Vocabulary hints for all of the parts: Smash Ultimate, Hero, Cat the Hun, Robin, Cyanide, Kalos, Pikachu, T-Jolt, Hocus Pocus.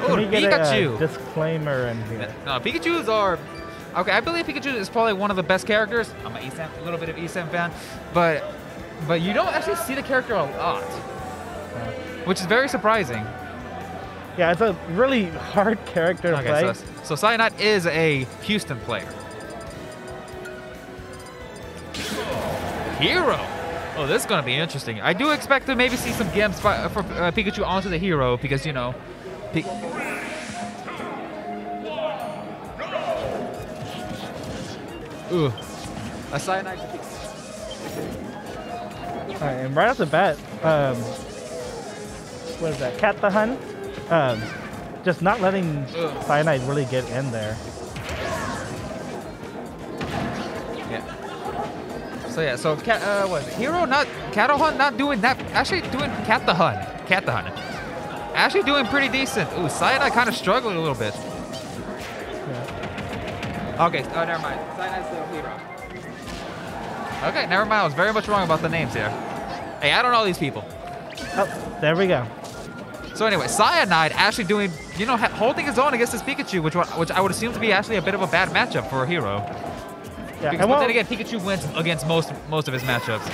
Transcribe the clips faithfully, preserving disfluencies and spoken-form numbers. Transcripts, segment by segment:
Oh, Can we get Pikachu! A, a disclaimer in here. No, Pikachu's are. Okay, I believe Pikachu is probably one of the best characters. I'm an E S M, a little bit of E S M fan, but but you don't actually see the character a lot, yeah. which is very surprising. Yeah, it's a really hard character to okay, play. So, so Cyanide is a Houston player. Hero. Oh, this is gonna be interesting. I do expect to maybe see some gems for uh, Pikachu onto the Hero because you know. Pi Ooh, a Cyanide. All right, and right off the bat, um, what is that? Cat the Hun, um, just not letting Ugh. Cyanide really get in there. Yeah. So yeah, so Cat, uh, what is it? Hero not Cat the Hun not doing that. Actually doing Cat the Hun, Cat the Hun. Actually doing pretty decent. Ooh, Cyanide kind of struggling a little bit. Okay, oh, never mind. Cyanide's the Hero. Okay, never mind. I was very much wrong about the names here. Hey, I don't know these people. Oh, there we go. So anyway, Cyanide actually doing, you know, holding his own against this Pikachu, which which I would assume to be actually a bit of a bad matchup for a Hero. Yeah, because, but then again, Pikachu wins against most most of his matchups.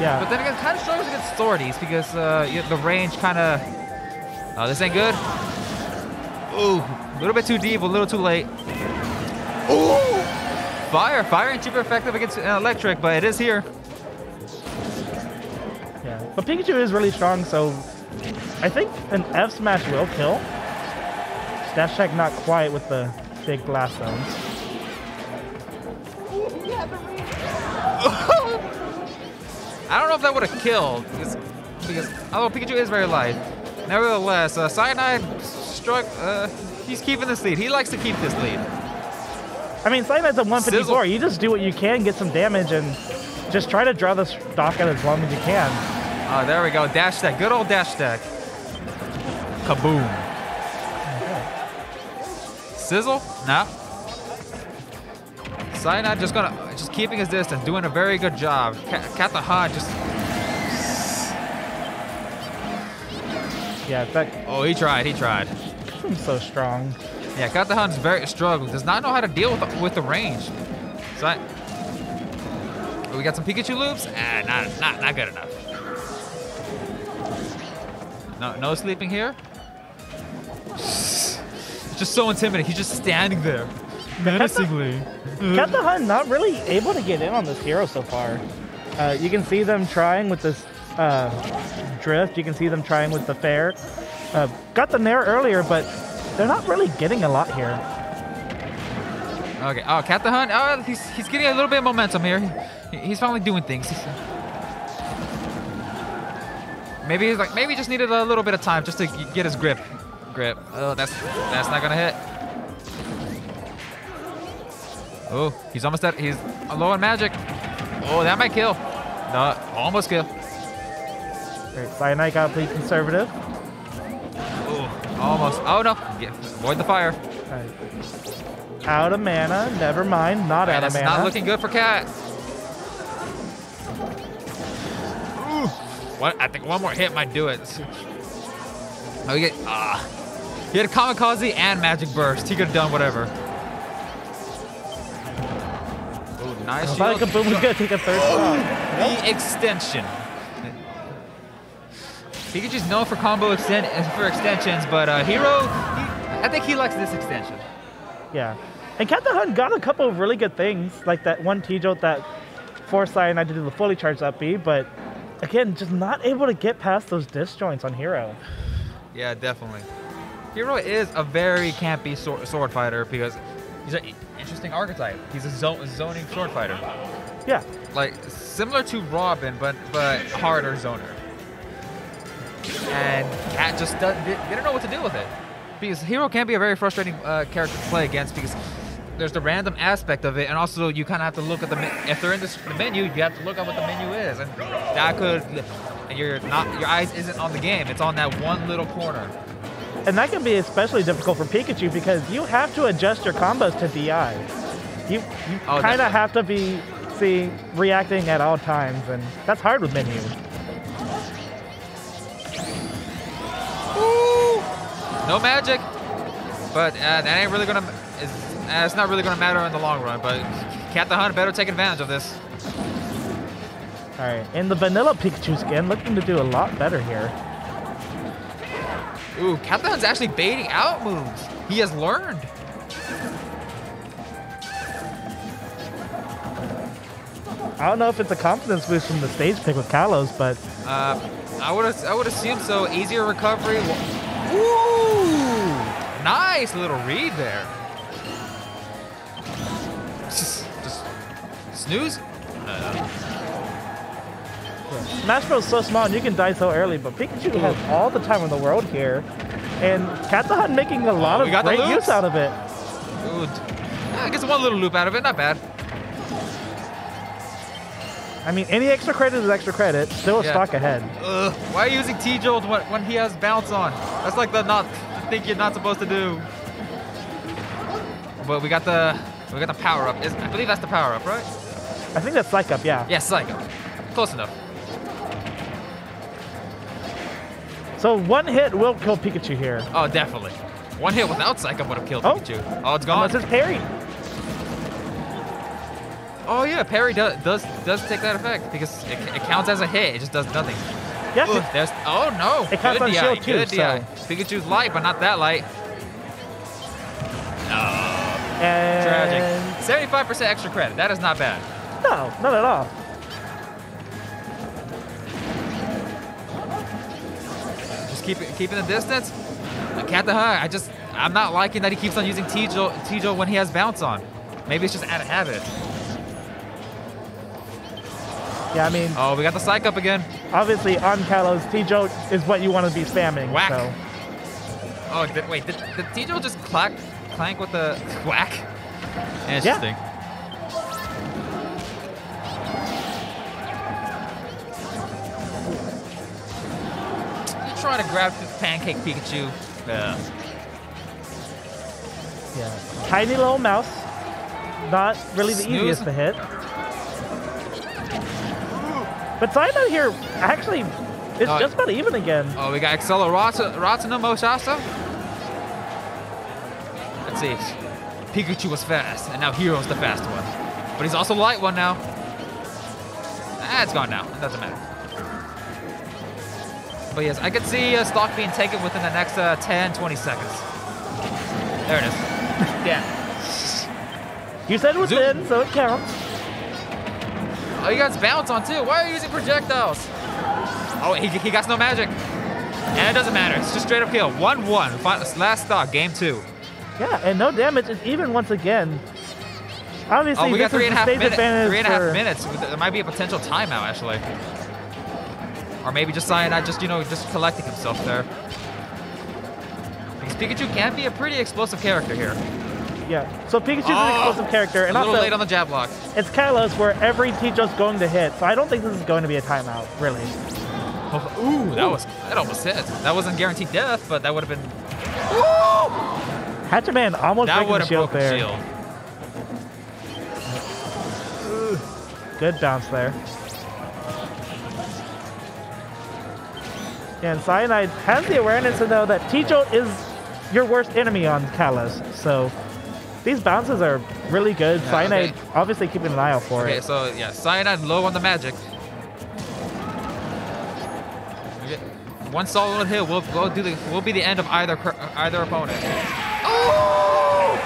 Yeah. But then again, kind of struggles against sorties because uh, you know, the range kind of. Oh, this ain't good. Ooh, a little bit too deep, a little too late. Ooh! Fire! Fire ain't super effective against uh, electric, but it is here. Yeah, but Pikachu is really strong, so I think an F smash will kill. Dash check not quite with the big blast zones. I don't know if that would have killed, because, because although Pikachu is very light. Nevertheless, uh, Cyanide struck. Uh, he's keeping this lead. He likes to keep this lead. I mean, Cyanide's a one fifty-four. Sizzle. You just do what you can, get some damage, and just try to draw the stock out as long as you can. Oh, there we go. Dash stack. Good old dash stack. Kaboom. Okay. Sizzle? Nah. Cyanide just gonna just keeping his distance, doing a very good job. Cat the Hun just. Yeah. That... Oh, he tried. He tried. I'm so strong. Yeah, Cat the Hun's very struggling. Does not know how to deal with the, with the range. So I, we got some Pikachu loops. Ah, not not not good enough. No no sleeping here. It's just so intimidating. He's just standing there, menacingly. Cat the, Cat the Hun not really able to get in on this Hero so far. Uh, you can see them trying with this uh, drift. You can see them trying with the fair. Uh, got the nair earlier, but. They're not really getting a lot here. Okay. Oh, Cat the Hun. Oh, he's he's getting a little bit of momentum here. He, he's finally doing things. He's, maybe he's like maybe he just needed a little bit of time just to get his grip. Grip. Oh, that's that's not gonna hit. Oh, he's almost at. He's low on magic. Oh, that might kill. No, almost kill. Alright, Cyanide gotta play conservative. Almost. Oh no! Yeah. Avoid the fire. Right. Out of mana. Never mind. Not Man, out of mana. That's not looking good for Cat. Ooh. What? I think one more hit might do it. Oh, you get. Ah. He had a kamikaze and magic burst. He could have done whatever. Ooh, nice. I thought Kaboom was gonna take a third shot. The extension. Pikachu's known for combo extend for extensions, but uh, Hero, he, I think he likes this extension. Yeah, and Cat the Hun got a couple of really good things, like that one T-Jolt that forced Cyanide to do the fully charged up B, but again, just not able to get past those disjoints on Hero. Yeah, definitely. Hero is a very campy sword, sword fighter because he's an interesting archetype. He's a zone, zoning sword fighter. Yeah. Like similar to Robin, but but harder zoner. And Cat just doesn't, they don't know what to do with it. Because Hero can be a very frustrating uh, character to play against because there's the random aspect of it, and also you kind of have to look at the, if they're in this, the menu, you have to look at what the menu is, and that could, and you're not, your eyes isn't on the game, it's on that one little corner. And that can be especially difficult for Pikachu because you have to adjust your combos to D I. You, you oh, kind of have to be, see, reacting at all times, and that's hard with menu. No magic. But uh, that ain't really gonna. It's, uh, it's not really gonna matter in the long run. But Cat the Hun better take advantage of this. All right, and the vanilla Pikachu skin looking to do a lot better here. Ooh, Cat the Hun's actually baiting out moves. He has learned. I don't know if it's a confidence boost from the stage pick with Kalos, but uh, I would I would assume so. Easier recovery. Ooh, nice little read there. Just, just snooze. Uh, Smash Bros is so small and you can die so early, but Pikachu has all the time in the world here, and Cat the Hun making a lot oh, of great use out of it. Ooh, I guess one little loop out of it, not bad. I mean, any extra credit is extra credit. Still a yeah. stock ahead. Ugh, why are you using T-Jolt when, when he has bounce on? That's like the not the thing you're not supposed to do. But we got the we got the power up. Is, I believe that's the power up, right? I think that's Psych Up, yeah. Yeah, Psych Up. Close enough. So one hit will kill Pikachu here. Oh, definitely. One hit without Psych Up would have killed oh. Pikachu. Oh, it's gone. Unless it's parry. Oh yeah, parry does does does take that effect because it, it counts as a hit. It just does nothing. Yes. Ooh, there's, oh no. It counts on shield too. Good so. D I. Pikachu's light, but not that light. Oh, and... tragic. Seventy-five percent extra credit. That is not bad. No, not at all. Keep it, keeping the distance. Cat the Hun, I just, I'm not liking that he keeps on using T-Jolt when he has bounce on. Maybe it's just out of habit. Yeah, I mean. Oh, we got the Psych Up again. Obviously, on Kalos, T-Jolt is what you want to be spamming. Whack. So. Oh, did, wait, did, did T-Jolt just clack, clank with the whack? Interesting. Yeah. Trying to grab this pancake Pikachu. Yeah. Yeah. Tiny little mouse. Not really the Snooze. easiest to hit. But Cyanide here actually it's oh, just about even again. Oh, we got Accelerata Ratana Moshasa. Let's see. Pikachu was fast, and now Hero's the fast one. But he's also light one now. Ah, it's gone now. It doesn't matter. But yes, I could see a stock being taken within the next uh, ten, twenty seconds. There it is. Yeah. You said within, Zoom. so it counts. Oh, you got bounce on too. Why are you using projectiles? Oh, he, he got no magic. And it doesn't matter. It's just straight up kill. one one. Last stock, game two. Yeah, and no damage. It's even once again. Obviously, oh, we got three and a half minutes. Three and a half minutes. There might be a potential timeout, actually. Or maybe just Cyanide, just, you know, just collecting himself there. Because Pikachu can be a pretty explosive character here. Yeah, so Pikachu's oh, an explosive character. And a little also, late on the jab block. It's Kalos where every T-Jolt's going to hit, so I don't think this is going to be a timeout, really. Oh, ooh, that, ooh. Was, that almost hit. That wasn't guaranteed death, but that would have been... Ooh! Hatcher Man almost that breaking the shield broken there. Shield. Good bounce there. And Cyanide has the awareness to know that T-Jolt is your worst enemy on Kalos. So these bounces are really good. Yeah, Cyanide okay. obviously keeping an eye out for okay, it. Okay, so yeah, Cyanide low on the magic. Okay. One solid hit will go do the will be the end of either either opponent. Oh!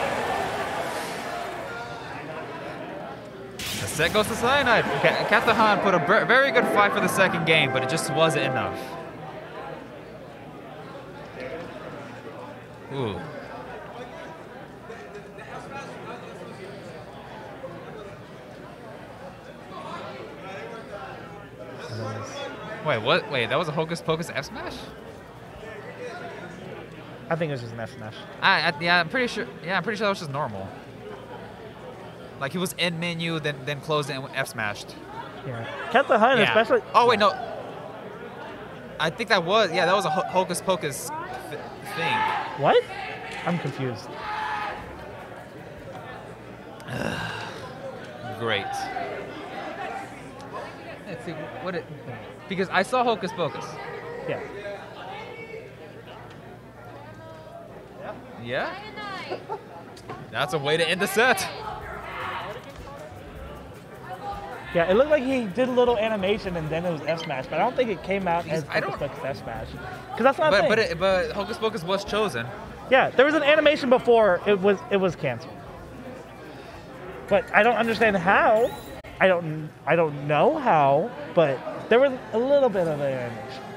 The set goes to Cyanide. Cat the Hun put a very good fight for the second game, but it just wasn't enough. Ooh. Wait, what? Wait, that was a Hocus Pocus F smash? I think it was just an F smash. I, I yeah, I'm pretty sure. Yeah, I'm pretty sure that was just normal. Like he was in menu, then then closed and F smashed. Yeah. Cat the Hun, yeah. especially. Oh wait, no. I think that was yeah, that was a ho Hocus Pocus thing. What? I'm confused. Great. Let's see what it because I saw Hocus Pocus. Yeah. Yeah. That's a way to end the set. Yeah, it looked like he did a little animation and then it was F Smash, but I don't think it came out as Hocus Pocus F Smash. Because that's not. But but, it, but Hocus Pocus was chosen. Yeah, there was an animation before it was it was canceled. But I don't understand how. I don't I don't know how. But there was a little bit of an animation.